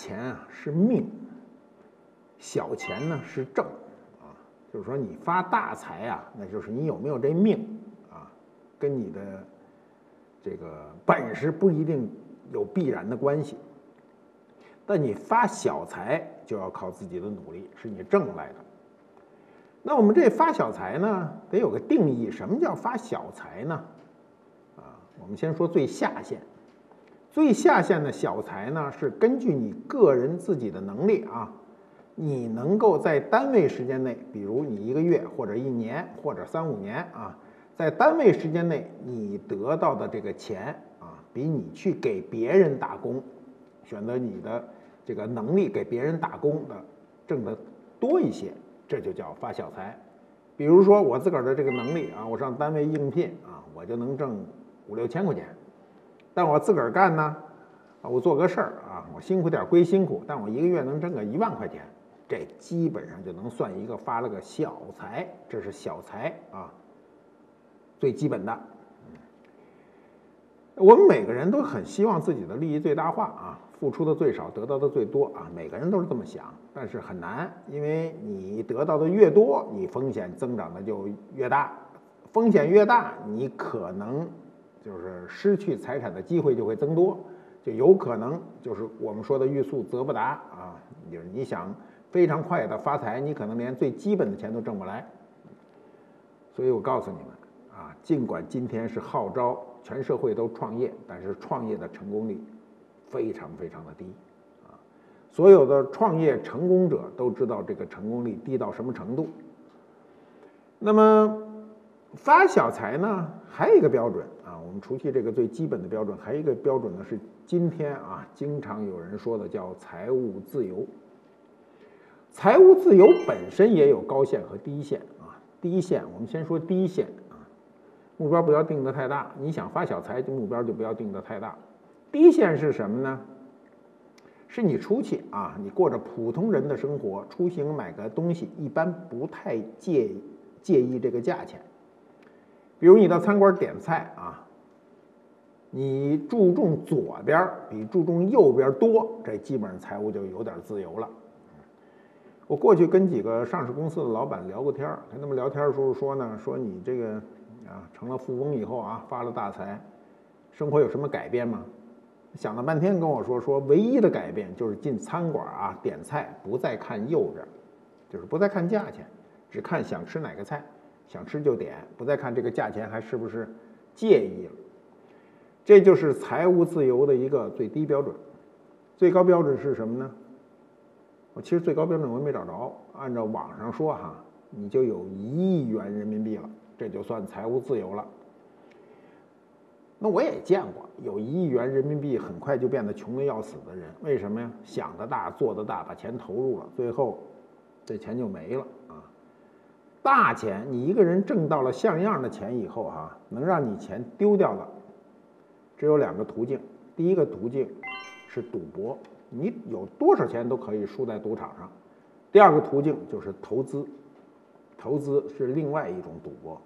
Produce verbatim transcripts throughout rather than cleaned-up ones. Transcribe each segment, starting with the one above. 钱啊是命，小钱呢是正啊，就是说你发大财啊，那就是你有没有这命啊，跟你的这个本事不一定有必然的关系。但你发小财就要靠自己的努力，是你挣来的。那我们这发小财呢，得有个定义，什么叫发小财呢？啊，我们先说最下限。最下限的小财呢，是根据你个人自己的能力啊，你能够在单位时间内，比如你一个月或者一年或者三五年啊，在单位时间内你得到的这个钱啊，比你去给别人打工，选择你的这个能力给别人打工的挣得多一些，这就叫发小财。比如说我自个儿的这个能力啊，我上单位应聘啊，我就能挣五六千块钱。但我自个儿干呢，我做个事儿啊，我辛苦点归辛苦，但我一个月能挣个一万块钱，这基本上就能算一个发了个小财，这是小财啊，最基本的。我们每个人都很希望自己的利益最大化啊，付出的最少，得到的最多啊，每个人都是这么想，但是很难，因为你得到的越多，你风险增长的就越大，风险越大，你可能就是失去财产的机会就会增多，就有可能就是我们说的欲速则不达啊，就是你想非常快的发财，你可能连最基本的钱都挣不来。所以我告诉你们啊，尽管今天是号召全社会都创业，但是创业的成功率非常非常的低啊，所有的创业成功者都知道这个成功率低到什么程度。那么发小财呢，还有一个标准啊，我们除去这个最基本的标准，还有一个标准呢，是今天啊经常有人说的叫财务自由。财务自由本身也有高线和低线啊，低线我们先说低线啊，目标不要定得太大，你想发小财，目标就不要定得太大。低线是什么呢？是你出去啊，你过着普通人的生活，出行买个东西一般不太介意介意这个价钱。比如你到餐馆点菜啊，你注重左边比注重右边多，这基本上财务就有点自由了。我过去跟几个上市公司的老板聊过天，跟他们聊天的时候说呢，说你这个啊成了富翁以后啊，发了大财，生活有什么改变吗？想了半天跟我说，说唯一的改变就是进餐馆啊点菜不再看右边，就是不再看价钱，只看想吃哪个菜，想吃就点，不再看这个价钱还是不是介意了。这就是财务自由的一个最低标准。最高标准是什么呢？我其实最高标准我也没找着，按照网上说哈，你就有一亿元人民币了，这就算财务自由了。那我也见过有一亿元人民币很快就变得穷得要死的人，为什么呀？想得大，做得大，把钱投入了，最后这钱就没了啊。大钱，你一个人挣到了像样的钱以后啊，能让你钱丢掉的只有两个途径。第一个途径是赌博，你有多少钱都可以输在赌场上。第二个途径就是投资，投资是另外一种赌博，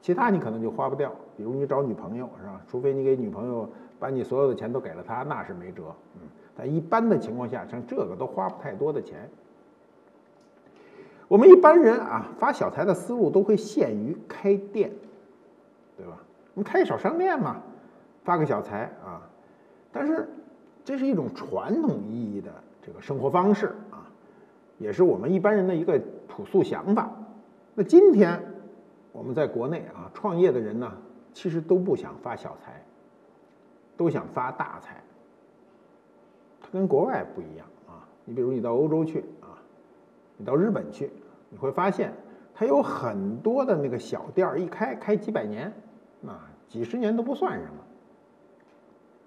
其他你可能就花不掉，比如你找女朋友是吧？除非你给女朋友把你所有的钱都给了她，那是没辙。嗯，但一般的情况下，像这个都花不太多的钱。我们一般人啊，发小财的思路都会限于开店，对吧？我们开个小商店嘛，发个小财啊。但是这是一种传统意义的这个生活方式啊，也是我们一般人的一个朴素想法。那今天我们在国内啊，创业的人呢，其实都不想发小财，都想发大财。它跟国外不一样啊，你比如你到欧洲去啊，你到日本去，你会发现它有很多的那个小店一开开几百年啊，几十年都不算什么，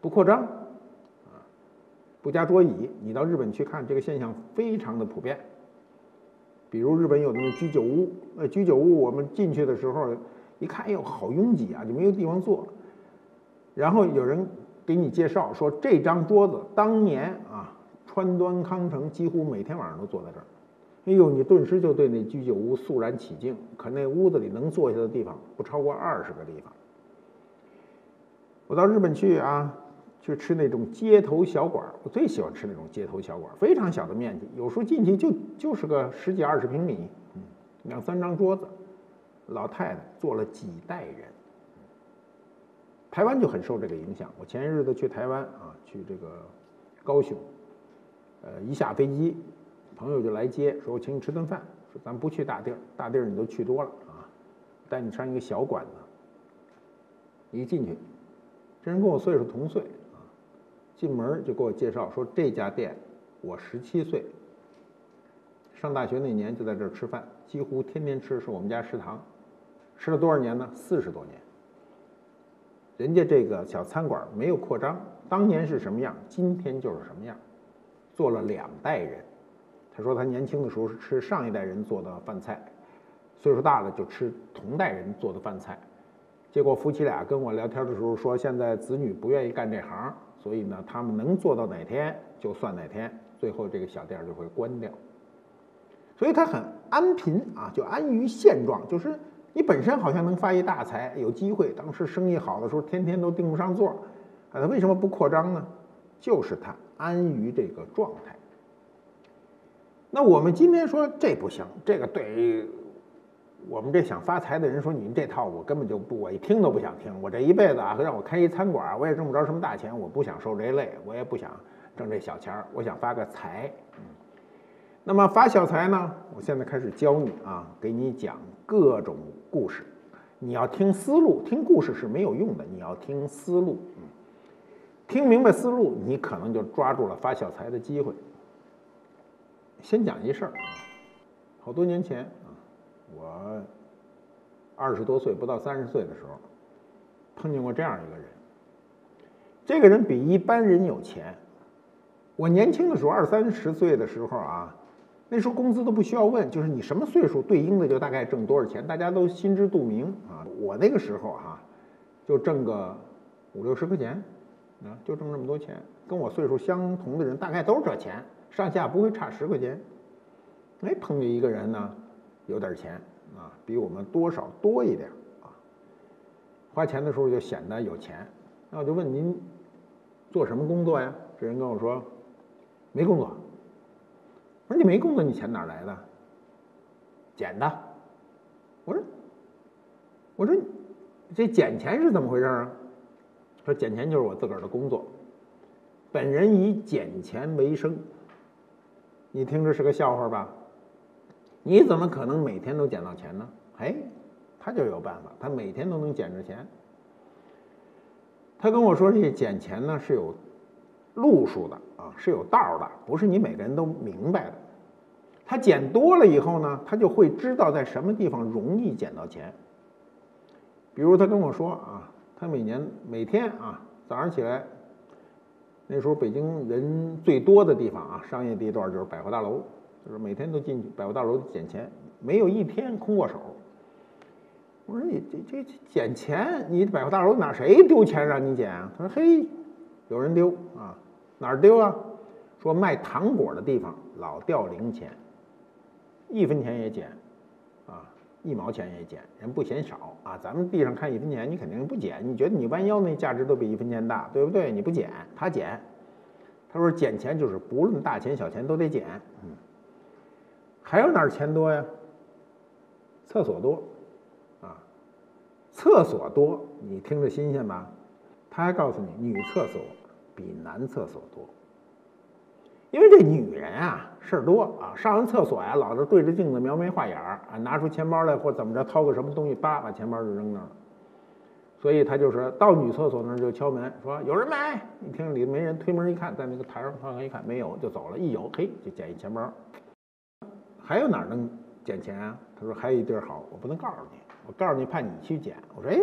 不扩张啊，不加桌椅。你到日本去看，这个现象非常的普遍。比如日本有那种居酒屋，那居酒屋我们进去的时候一看，哎呦好拥挤啊，就没有地方坐。然后有人给你介绍说，这张桌子当年啊川端康成几乎每天晚上都坐在这儿。哎呦，你顿时就对那居酒屋肃然起敬，可那屋子里能坐下的地方不超过二十个地方。我到日本去啊，去吃那种街头小馆，我最喜欢吃那种街头小馆，非常小的面积，有时候进去就就是个十几二十平米，嗯，两三张桌子，老太太坐了几代人。台湾就很受这个影响。我前些日子去台湾啊，去这个高雄，呃，一下飞机，朋友就来接，说我请你吃顿饭，说咱不去大地儿，大地儿你都去多了啊，带你上一个小馆子，一进去。这人跟我岁数同岁啊，进门就给我介绍说这家店，我十七岁，上大学那年就在这儿吃饭，几乎天天吃，是我们家食堂，吃了多少年呢？四十多年。人家这个小餐馆没有扩张，当年是什么样，今天就是什么样，做了两代人。他说他年轻的时候是吃上一代人做的饭菜，岁数大了就吃同代人做的饭菜。结果夫妻俩跟我聊天的时候说，现在子女不愿意干这行，所以呢，他们能做到哪天就算哪天，最后这个小店就会关掉。所以他很安贫啊，就安于现状，就是你本身好像能发一大财，有机会，当时生意好的时候天天都订不上座，啊，他为什么不扩张呢？就是他安于这个状态。那我们今天说这不行，这个对。我们这想发财的人说：“你们这套我根本就不，我一听都不想听。我这一辈子啊，让我开一餐馆，我也挣不着什么大钱，我不想受这累，我也不想挣这小钱儿，我想发个财。”嗯，那么发小财呢？我现在开始教你啊，给你讲各种故事。你要听思路，听故事是没有用的，你要听思路。嗯，听明白思路，你可能就抓住了发小财的机会。先讲一事儿啊，好多年前。我二十多岁不到三十岁的时候，碰见过这样一个人。这个人比一般人有钱。我年轻的时候，二三十岁的时候啊，那时候工资都不需要问，就是你什么岁数对应的就大概挣多少钱，大家都心知肚明啊。我那个时候啊，就挣个五六十块钱啊，就挣这么多钱。跟我岁数相同的人大概都是这钱，上下不会差十块钱。哎，碰见一个人呢。有点钱啊，比我们多少多一点啊。花钱的时候就显得有钱。那我就问您做什么工作呀？这人跟我说没工作。我说你没工作，你钱哪来的？捡的。我说我说这捡钱是怎么回事啊？说捡钱就是我自个儿的工作，本人以捡钱为生。你听着是个笑话吧？你怎么可能每天都捡到钱呢？哎，他就有办法，他每天都能捡着钱。他跟我说，这捡钱呢是有路数的啊，是有道的，不是你每个人都明白的。他捡多了以后呢，他就会知道在什么地方容易捡到钱。比如他跟我说啊，他每年每天啊早上起来，那时候北京人最多的地方啊，商业地段就是百货大楼。就是每天都进去百货大楼捡钱，没有一天空过手。我说你这这捡钱，你百货大楼哪谁丢钱让你捡啊？他说嘿，有人丢啊，哪儿丢啊？说卖糖果的地方老掉零钱，一分钱也捡，啊，一毛钱也捡，人不嫌少啊。咱们地上看一分钱，你肯定不捡，你觉得你弯腰那价值都比一分钱大，对不对？你不捡，他捡。他说捡钱就是不论大钱小钱都得捡，嗯。还有哪儿钱多呀？厕所多，啊，厕所多，你听着新鲜吧？他还告诉你，女厕所比男厕所多，因为这女人啊事儿多啊，上完厕所呀、啊，老是对着镜子描眉画眼儿啊，拿出钱包来或怎么着，掏个什么东西，叭把钱包就扔那儿了。所以他就是到女厕所那儿就敲门说有人没？你听着里没人，推门一看，在那个台上窗上一看没有，就走了。一有嘿，就捡一钱包。还有哪儿能捡钱啊？他说还有一地儿好，我不能告诉你，我告诉你怕你去捡。我说哎，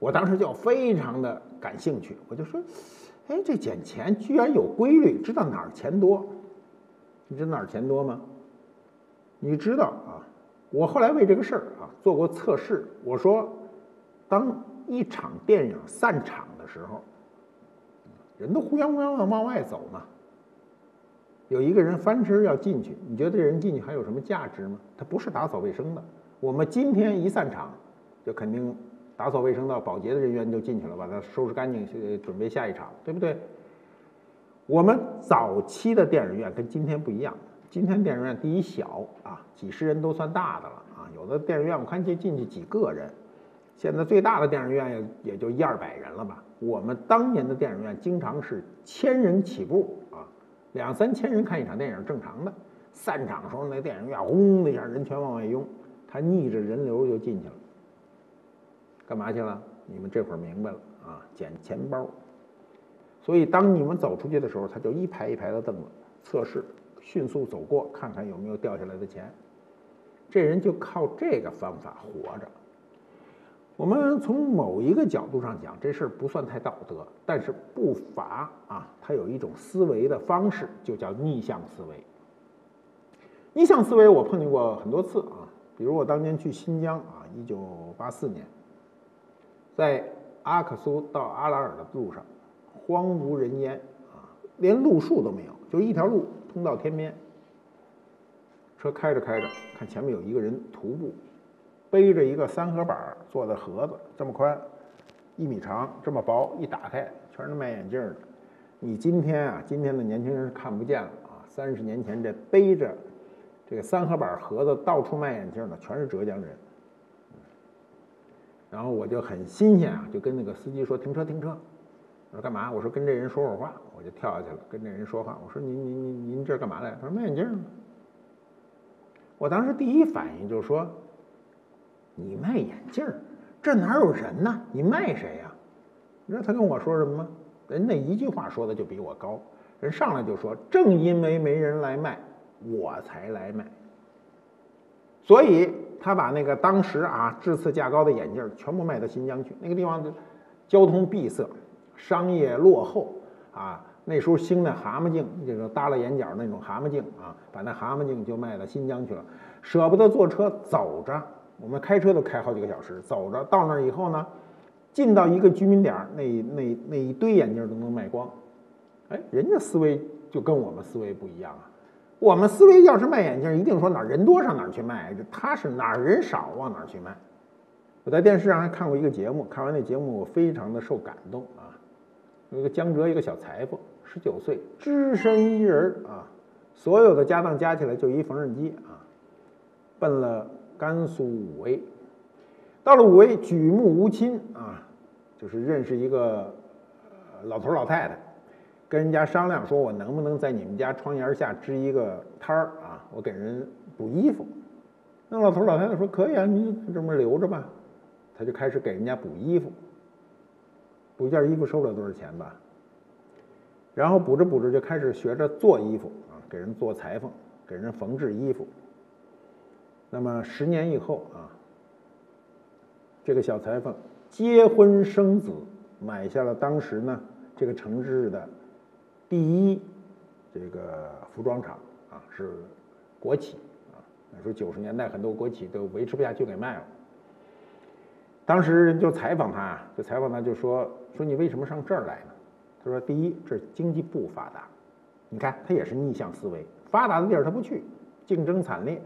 我当时就非常的感兴趣，我就说，哎，这捡钱居然有规律，知道哪儿钱多？你知道哪儿钱多吗？你知道啊？我后来为这个事儿啊做过测试，我说，当一场电影散场的时候，人都呼泱呼泱的往外走嘛。有一个人翻身要进去，你觉得这人进去还有什么价值吗？他不是打扫卫生的。我们今天一散场，就肯定打扫卫生的、保洁的人员就进去了，把它收拾干净，准备下一场，对不对？我们早期的电影院跟今天不一样，今天电影院第一小啊，几十人都算大的了啊，有的电影院我看就进去几个人，现在最大的电影院也也就一二百人了吧。我们当年的电影院经常是千人起步啊，两三千人看一场电影正常的，散场时候那电影院轰的一下人全往外拥，他逆着人流就进去了。干嘛去了？你们这会儿明白了啊，捡钱包。所以当你们走出去的时候，他就一排一排的凳子测试，迅速走过，看看有没有掉下来的钱。这人就靠这个方法活着。我们从某一个角度上讲，这事儿不算太道德，但是不乏啊，他有一种思维的方式，就叫逆向思维。逆向思维我碰见过很多次啊，比如我当年去新疆啊，一九八四年。在阿克苏到阿拉尔的路上，荒无人烟啊，连路树都没有，就一条路通到天边。车开着开着，看前面有一个人徒步，背着一个三合板做的盒子，这么宽，一米长，这么薄，一打开全是卖眼镜的。你今天啊，今天的年轻人是看不见了啊，三十年前这背着这个三合板盒子到处卖眼镜的，全是浙江人。然后我就很新鲜啊，就跟那个司机说停车停车，我说干嘛？我说跟这人说会儿话，我就跳下去了，跟这人说话。我说您您您您这干嘛来？他说卖眼镜。我当时第一反应就说，你卖眼镜，这哪有人呢？你卖谁呀？你知道他跟我说什么吗？人那一句话说的就比我高，人上来就说，正因为没人来卖，我才来卖。所以他把那个当时啊质次价高的眼镜全部卖到新疆去，那个地方交通闭塞，商业落后啊。那时候兴的蛤蟆镜，这个耷拉眼角那种蛤蟆镜啊，把那蛤蟆镜就卖到新疆去了，舍不得坐车，走着。我们开车都开好几个小时，走着到那儿以后呢，进到一个居民点，那那那一堆眼镜都能卖光。哎，人家思维就跟我们思维不一样啊。我们思维要是卖眼镜，一定说哪人多上哪儿去卖，他是哪儿人少往哪儿去卖。我在电视上还看过一个节目，看完那节目我非常的受感动啊。有一个江浙一个小裁缝，十九岁，只身一人啊，所有的家当加起来就一缝纫机啊，奔了甘肃武威。到了武威，举目无亲啊，就是认识一个老头老太太。跟人家商量说，我能不能在你们家窗沿下支一个摊儿啊？我给人补衣服。那老头老太太说可以啊，你这么留着吧。他就开始给人家补衣服，补一件衣服收不了多少钱吧。然后补着补着就开始学着做衣服啊，给人做裁缝，给人缝制衣服。那么十年以后啊，这个小裁缝结婚生子，买下了当时呢这个城市的第一，这个服装厂啊，是国企啊。那时候九十年代很多国企都维持不下去，给卖了。当时人就采访他，就采访他就说说你为什么上这儿来呢？他说第一，这经济不发达。你看他也是逆向思维，发达的地儿他不去，竞争惨烈。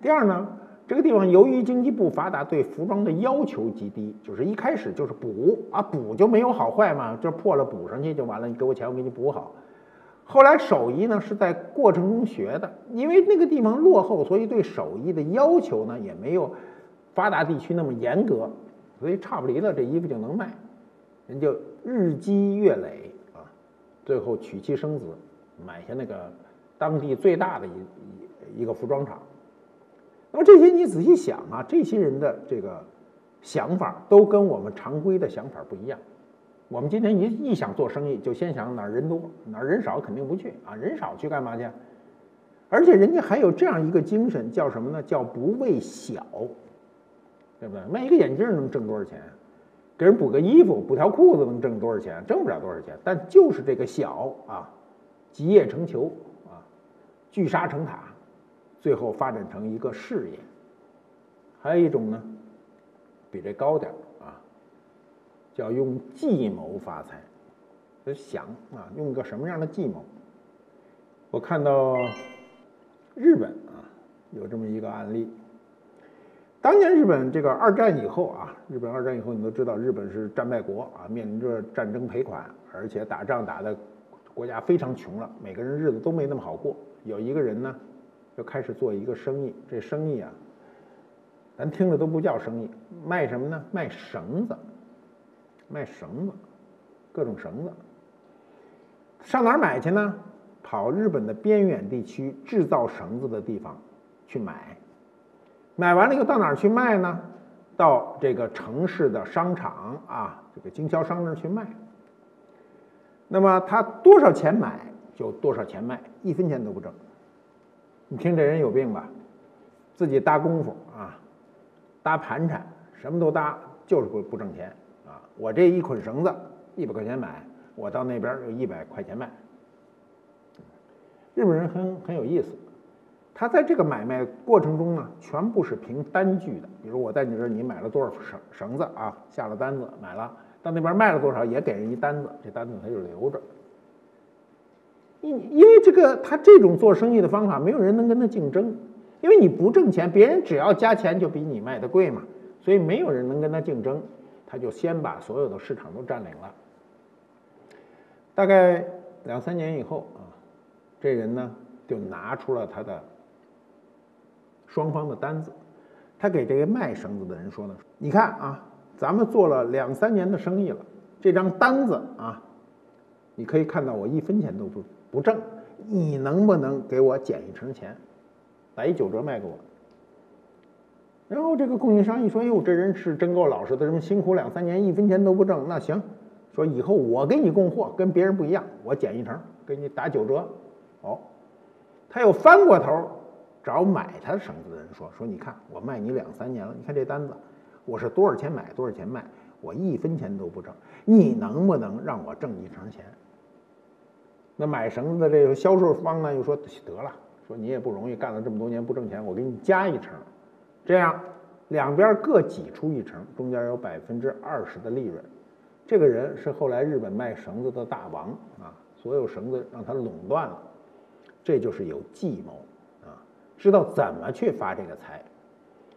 第二呢，这个地方由于经济不发达，对服装的要求极低，就是一开始就是补啊，补就没有好坏嘛，就破了补上去就完了，你给我钱我给你补好。后来手艺呢是在过程中学的，因为那个地方落后，所以对手艺的要求呢也没有发达地区那么严格，所以差不离了这衣服就能卖，人就日积月累啊，最后娶妻生子，买下那个当地最大的一一个服装厂。那么这些你仔细想啊，这些人的这个想法都跟我们常规的想法不一样。我们今天一一想做生意，就先想哪儿人多，哪儿人少肯定不去啊，人少去干嘛去？而且人家还有这样一个精神，叫什么呢？叫不畏小，对不对？卖一个眼镜能挣多少钱？给人补个衣服、补条裤子能挣多少钱？挣不了多少钱。但就是这个小啊，集腋成裘啊，聚沙成塔。最后发展成一个事业。还有一种呢，比这高点啊，叫用计谋发财，就想啊，用个什么样的计谋？我看到日本啊有这么一个案例，当年日本这个二战以后啊，日本二战以后，你都知道，日本是战败国啊，面临着战争赔款，而且打仗打的国家非常穷了，每个人日子都没那么好过。有一个人呢，就开始做一个生意，这生意啊，咱听着都不叫生意，卖什么呢？卖绳子，卖绳子，各种绳子。上哪儿买去呢？跑日本的边远地区制造绳子的地方去买。买完了又到哪儿去卖呢？到这个城市的商场啊，这个经销商那儿去卖。那么他多少钱买就多少钱卖，一分钱都不挣。你听这人有病吧？自己搭功夫啊，搭盘缠，什么都搭，就是不不挣钱啊！我这一捆绳子一百块钱买，我到那边就一百块钱卖。日本人很很有意思。他在这个买卖过程中呢，全部是凭单据的。比如我在你这儿，你买了多少绳绳子啊？下了单子买了，到那边卖了多少，也给人一单子，这单子他就留着。因因为这个他这种做生意的方法，没有人能跟他竞争，因为你不挣钱，别人只要加钱就比你卖的贵嘛，所以没有人能跟他竞争，他就先把所有的市场都占领了。大概两三年以后啊，这人呢就拿出了他的双方的单子，他给这个卖绳子的人说呢：“你看啊，咱们做了两三年的生意了，这张单子啊，你可以看到我一分钱都不不挣，你能不能给我减一成钱，打一九折卖给我？”然后这个供应商一说：“哟，这人是真够老实的，这么辛苦两三年，一分钱都不挣，那行，说以后我给你供货，跟别人不一样，我减一成，给你打九折。”哦，他又翻过头。找买他绳子的人说说，你看我卖你两三年了，你看这单子，我是多少钱买多少钱卖，我一分钱都不挣，你能不能让我挣一成钱？那买绳子的这个销售方呢又说得了，说你也不容易，干了这么多年不挣钱，我给你加一成，这样两边各挤出一成，中间有百分之二十的利润。这个人是后来日本卖绳子的大王啊，所有绳子让他垄断了，这就是有计谋。知道怎么去发这个财，